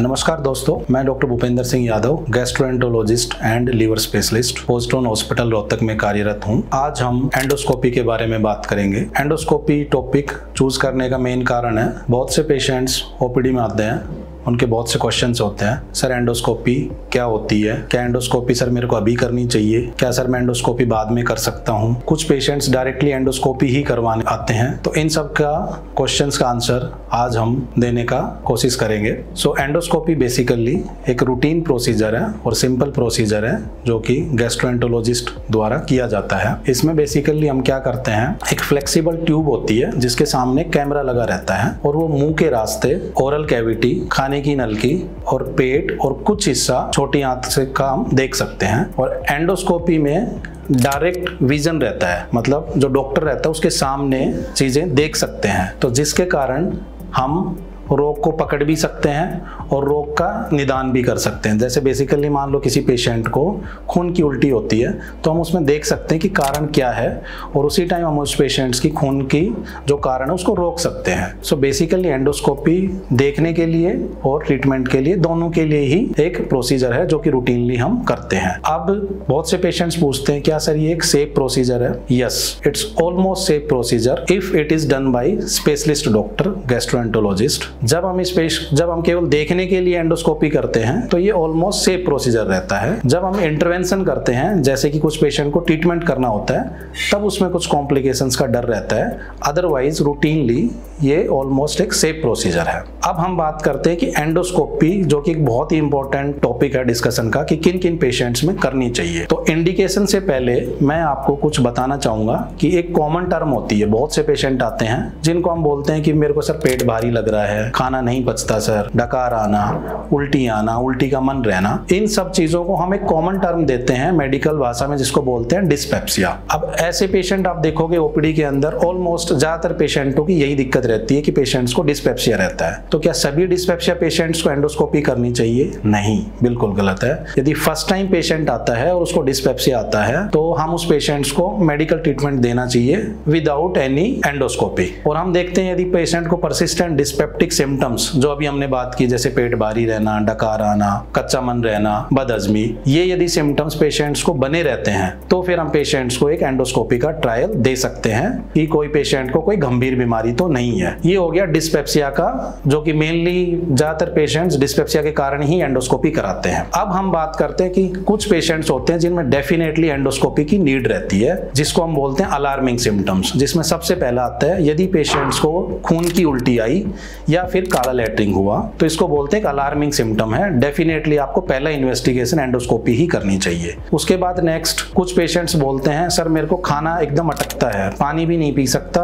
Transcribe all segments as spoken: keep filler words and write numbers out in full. नमस्कार दोस्तों, मैं doctor Bhupendra Singh Yadav, gastroenterologist and liver specialist, पोसिट्रॉन hospital Rohtak में कार्यरत हूं। आज हम एंडोस्कोपी के बारे में बात करेंगे। एंडोस्कोपी टॉपिक चूज करने का मेन कारण है, बहुत से पेशेंट्स ओपीडी में आते हैं, उनके बहुत से क्वेश्चंस होते हैं, सर एंडोस्कोपी क्या होती है, क्या एंडोस्कोपी सर मेरे को अभी करनी चाहिए, क्या सर मैं एंडोस्कोपी बाद में कर सकता हूँ। कुछ पेशेंट्स डायरेक्टली एंडोस्कोपी ही करवाने आते हैं, तो इन सब का क्वेश्चंस का आंसर आज हम देने का कोशिश करेंगे। सो एंडोस्कोपी बेसिकली एक रूटीन प्रोसीजर है और सिंपल प्रोसीजर है जो कि गैस्ट्रोएंटरोलॉजिस्ट द्वारा किया जाता है। इसमें बेसिकली हम क्या करते हैं, एक फ्लेक्सिबल ट्यूब होती है जिसके सामने कैमरा लगा रहता है और वो मुंह के रास्ते ओरल कैविटी, खाने की नलकी और पेट और कुछ हिस्सा छोटी आंत से काम देख सकते हैं। और एंडोस्कोपी में डायरेक्ट विजन रहता है, मतलब जो डॉक्टर रहता है उसके सामने चीजें देख सकते हैं, तो जिसके कारण हम रोग को पकड़ भी सकते हैं और रोग का निदान भी कर सकते हैं। जैसे बेसिकली मान लो किसी पेशेंट को खून की उल्टी होती है तो हम उसमें देख सकते हैं कि कारण क्या है और उसी टाइम हम उस पेशेंट्स की खून की जो कारण है उसको रोक सकते हैं। सो बेसिकली एंडोस्कोपी देखने के लिए और ट्रीटमेंट के लिए, दोनों के लिए ही एक प्रोसीजर है जो कि रूटीनली हम करते हैं। अब बहुत से पेशेंट्स पूछते हैं, क्या सर ये एक सेफ प्रोसीजर है? Yes, it's almost safe procedure if it is done by specialist doctor gastroenterologist. जब हम स्पेश जब हम केवल देखने के लिए एंडोस्कोपी करते हैं तो ये ऑलमोस्ट सेफ प्रोसीजर रहता है। जब हम इंटरवेंशन करते हैं, जैसे कि कुछ पेशेंट को ट्रीटमेंट करना होता है, तब उसमें कुछ कॉम्प्लिकेशंस का डर रहता है, अदरवाइज रूटीनली ये ऑलमोस्ट एक सेफ प्रोसीजर है। अब हम बात करते हैं कि एंडोस्कोपी, जो कि एक बहुत ही इंपॉर्टेंट टॉपिक है डिस्कशन का, कि किन किन पेशेंट्स में करनी चाहिए। तो इंडिकेशन से पहले मैं आपको कुछ बताना चाहूंगा कि एक कॉमन टर्म होती है, बहुत से पेशेंट आते हैं जिनको हम बोलते हैं कि मेरे को सर पेट भारी लग रहा है, खाना नहीं पचता सर, डकार आना, उल्टी आना, उल्टी का मन रहना, इन सब चीजों को हम एक कॉमन टर्म देते हैं मेडिकल भाषा में, जिसको बोलते हैं डिस्पेप्सिया। अब ऐसे पेशेंट आप देखोगे ओपीडी के अंदर, ऑलमोस्ट ज्यादातर पेशेंटों की यही दिक्कत रहती है कि पेशेंट्स को डिस्पेप्सिया रहता है। तो क्या सभी डिस्पेप्सिया पेशेंट्स को एंडोस्कोपी करनी चाहिए? नहीं, बिल्कुल गलत है। यदि फर्स्ट टाइम पेशेंट आता है और उसको डिस्पेप्सिया आता है तो हम उस पेशेंट्स को मेडिकल ट्रीटमेंट देना चाहिए विदाउट एनी एंडोस्कोपी। और हम देखते हैं यदि पेशेंट को परसिस्टेंट डिस्पेप्टिक सिम्टम्स, जो अभी हमने बात की, जैसे पेट भारी रहना, डकार आना, कच्चा मन रहना, बदहजमी, ये यदि सिम्टम्स पेशेंट्स को बने रहते हैं तो फिर हम पेशेंट्स को एक एंडोस्कोपी का ट्रायल दे सकते हैं कि कोई पेशेंट को कोई गंभीर बीमारी तो नहीं है। ये हो गया डिस्पेप्सिया का, जो कि मेनली ज्यादातर पेशेंट्स डिस्पेप्सिया के कारण ही एंडोस्कोपी कराते हैं। अब हम बात करते हैं कि कुछ पेशेंट्स होते हैं जिनमें डेफिनेटली एंडोस्कोपी की नीड रहती है, जिसको हम बोलते हैं अलार्मिंग सिम्टम्स, जिसमें सबसे पहला आता है यदि पेशेंट्स को खून की उल्टी आई या फिर काला लेटरिंग हुआ, तो इसको बोलते हैं अलार्मिंग सिम्टम है, डेफिनेटली आपको पहला इन्वेस्टिगेशन एंडोस्कोपी ही करनी चाहिए। उसके बाद नेक्स्ट, कुछ पेशेंट्स बोलते हैं सर मेरे को खाना एकदम अटकता है, पानी भी नहीं पी सकता,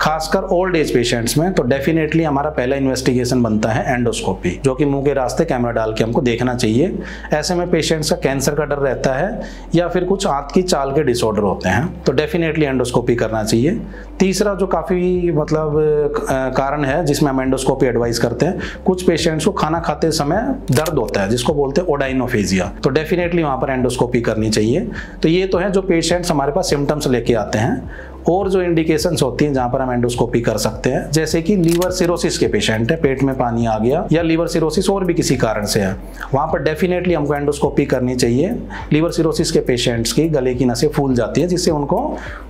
खासकर ओल्ड एज पेशेंट्स में, तो डेफिनेटली हमारा पहला इन्वेस्टिगेशन बनता है एंडोस्कोपी, जो कि मुंह के रास्ते कैमरा डाल के हमको देखना चाहिए। ऐसे में पेशेंट्स का कैंसर का डर रहता है या फिर कुछ आंत की चाल के डिसऑर्डर होते हैं, तो डेफिनेटली एंडोस्कोपी करना चाहिए। तीसरा जो काफी मतलब कारण है जिसमें हम एंडोस्कोपी एडवाइस करते हैं, कुछ पेशेंट्स को खाना खाते समय दर्द होता है, जिसको बोलते हैं ओडाइनोफेजिया, तो डेफिनेटली वहां पर एंडोस्कोपी करनी चाहिए। तो ये तो है जो पेशेंट्स हमारे पास सिम्टम्स लेके आते हैं। और जो इंडिकेशंस होती हैं जहां पर हम एंडोस्कोपी कर सकते हैं, जैसे कि लीवर सिरोसिस के पेशेंट है, पेट में पानी आ गया, या लीवर सिरोसिस और भी किसी कारण से है, वहां पर डेफिनेटली हमको एंडोस्कोपी करनी चाहिए। लीवर सिरोसिस के पेशेंट्स की गले की नसें फूल जाती हैं, जिससे उनको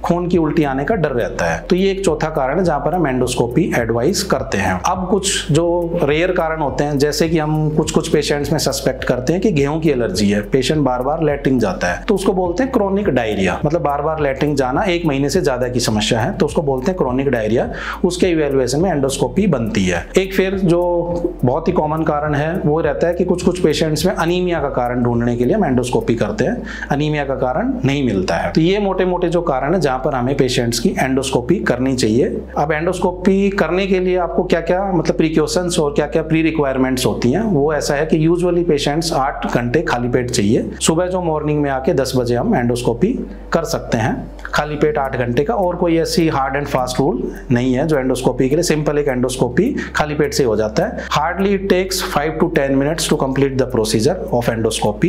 खून की उल्टी आने का डर रहता है, तो ये एक चौथा कारण है जहां पर हम एंडोस्कोपी एडवाइस करते हैं। अब कुछ जो रेयर कारण होते हैं, जैसे कि हम कुछ कुछ पेशेंट्स में सस्पेक्ट करते हैं कि गेहूं की एलर्जी है, पेशेंट बार बार लेटरिंग जाता है, तो उसको बोलते हैं क्रोनिक डायरिया, मतलब बार बार लेटरिंग जाना एक महीने से ज्यादा की समस्या है, तो उसको बोलते हैं क्रोनिक डायरिया, उसके इवैल्यूएशन में एंडोस्कोपी बनती है। एक फिर जो बहुत ही कॉमन कारण है वो रहता है कि कुछ कुछ पेशेंट्स में अनीमिया का कारण ढूंढने के लिए हम एंडोस्कोपी करते हैं, अनीमिया का कारण नहीं मिलता है। तो ये मोटे मोटे जो कारण है जहां पर हमें पेशेंट्स की एंडोस्कोपी करनी चाहिए। अब एंडोस्कोपी करने के लिए आपको क्या क्या मतलब प्रिकॉशंस और क्या क्या प्री रिक्वायरमेंट्स होती हैं, वो ऐसा है कि यूजुअली पेशेंट्स आठ घंटे खाली पेट चाहिए, सुबह जो मॉर्निंग में आके दस बजे हम एंडोस्कोपी कर सकते हैं, खाली पेट आठ घंटे का और कोई ऐसी हार्ड एंड फास्ट रूल नहीं है जो एंडोस्कोपी के लिए। सिंपल एक एंडोस्कोपी खाली पेट से हो जाता है। Hardly it takes five to ten minutes to complete the procedure of endoscopy.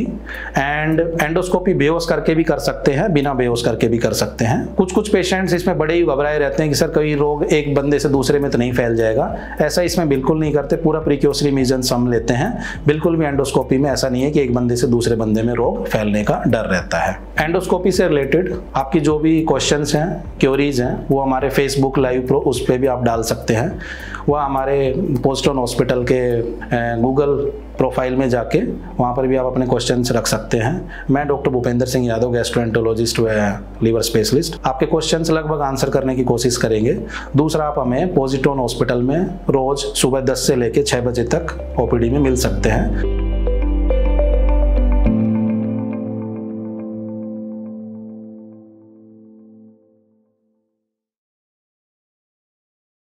And endoscopy बेहोश करके भी कर सकते हैं, बिना बेहोश करके भी कर सकते हैं। कुछ कुछ पेशेंट्स इसमें बड़े ही घबराए रहते हैं कि सर कोई रोग एक बंदे से दूसरे में तो नहीं फैल जाएगा। ऐसा इसमें बिल्कुल नहीं करते, पूरा प्रीक्यूसरी मेजर्स हम लेते हैं। बिल्कुल भी एंडोस्कोपी में ऐसा नहीं है कि एक बंदे से दूसरे बंदे में रोग फैलने का डर रहता है। एंडोस्कोपी से रिलेटेड आपकी जो भी क्वेश्चंस हैं, क्यूरीज हैं, वो हमारे फेसबुक लाइव प्रो उस पे भी आप डाल सकते हैं। वह हमारे पोस्टरन हॉस्पिटल के गूगल प्रोफाइल में जाके वहाँ पर भी आप अपने क्वेश्चंस रख सकते हैं। मैं डॉक्टर भूपेंद्र सिंह यादव, गैस्ट्रोएंटरोलॉजिस्ट व लीवर स्पेशलिस्ट, आपके क्वेश्चंस लगभग आंसर करने की कोशिश करेंगे। दूसरा, आप हमें पोजिट्रॉन हॉस्पिटल में रोज़ सुबह दस से लेकर छः बजे तक ओ पी डी में मिल सकते हैं।